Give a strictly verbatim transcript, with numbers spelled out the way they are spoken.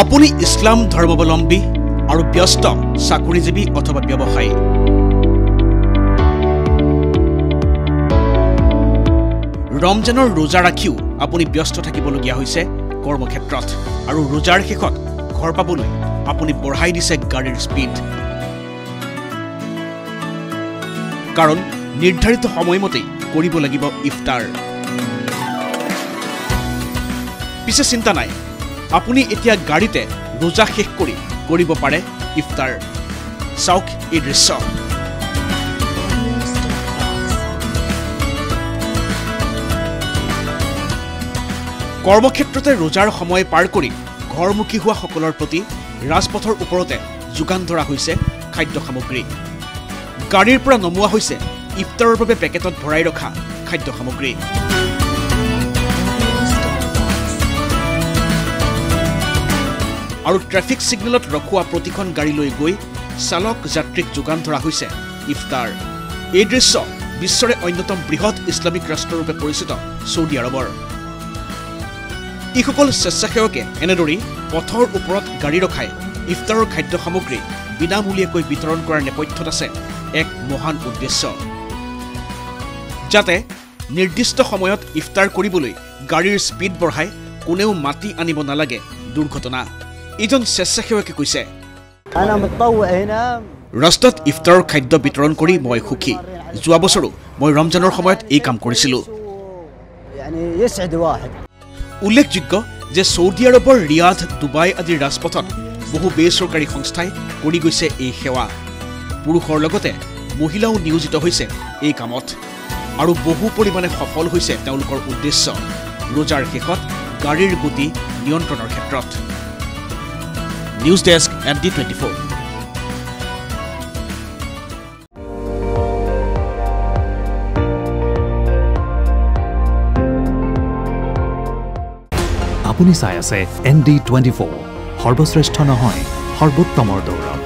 আপুনি ইসলাম ধৰ্মাৱলম্বী আৰু ব্যস্ত চাকৰিজীৱী অথবা ব্যৱসায়ী ৰমজানৰ ৰোজা ৰাখিও আপুনি ব্যস্ত থাকিবলগীয়া হৈছে কৰ্মক্ষেত্ৰত আৰু ৰোজাৰ শেষত ঘৰ পাবলৈ আপুনি বঢ়াই দিছে গাড়ীৰ স্পীড কাৰণ নিৰ্ধাৰিত সময়মতে কৰিব লাগিব ইফতাৰ বিশেষ চিন্তা নাই আপুনি এতিয়া গাড়ীতে ৰোজা শেষ কৰি কৰিব পাৰে ইফতাৰ চাওক এই দৃশ্য কৰ্মক্ষেত্ৰতে ৰোজাৰ সময় পাৰ কৰি ঘৰমুখী হোৱা সকলৰ প্ৰতি ৰাজপথৰ ওপৰতে যোগান ধৰা হৈছে খাদ্য সামগ্ৰী গাড়ীৰ পৰা নমুৱা হৈছে ইফতাৰৰ বাবে পেকেটত ভৰাই ৰখা খাদ্য সামগ্ৰী আৰু ট্ৰেফিক সিগনেলত ৰখোৱা প্ৰতিখন গাড়ী লৈ গৈ চালক যাত্ৰীক যোগান ধৰা হৈছে ইফতাৰ এই দৃশ্য বিশ্বৰে অন্যতম বৃহৎ ইছলামিক ৰাষ্ট্ৰৰূপে পৰিচিত সৌদি আৰবৰ ইসকল স্বেচ্ছাসেৱকে এনেদৰি পথৰ ওপৰত গাড়ী ৰখাই ইফতাৰৰ খাদ্য সামগ্ৰী বিনামূলীয়াকৈ বিতৰণ কৰাৰ নেপথ্যত আছে এক মহান উদ্দেশ্য যাতে নিৰ্দিষ্ট সময়ত ইফতাৰ কৰিবলৈ গাড়ীৰ স্পীড বঢ়াই কোনেও মাটি আনিব নালাগে দুৰ্ঘটনা ইজন স্বেচ্ছাসেৱকে কৈছে ৰাস্তাত ইফতাৰৰ খাদ্য বিতৰণ কৰি মই সুখী যোৱা বছৰো মই ৰমজানৰ সময়ত এই কাম কৰিছিলো উল্লেখযোগ্য যে সৌদি আৰবৰ ৰিয়াদ ডুবাই আদি ৰাজপথত বহু বেচৰকাৰী সংস্থাই কৰি গৈছে এই সেৱা পুৰুষৰ লগতে মহিলাও নিয়োজিত হৈছে এই কামত আৰু বহু পৰিমাণে সফল হৈছে তেওঁলোকৰ উদ্দেশ্য ৰোজাৰ শেষত গাড়ীৰ গতি নিয়ন্ত্ৰণৰ ক্ষেত্ৰত News Desk M D twenty four আপুনি চাই আছে এম ডি টুৱেণ্টি ফ'ৰ সৰ্বশ্ৰেষ্ঠ নহয় সৰ্বোত্তমৰ দৌৰ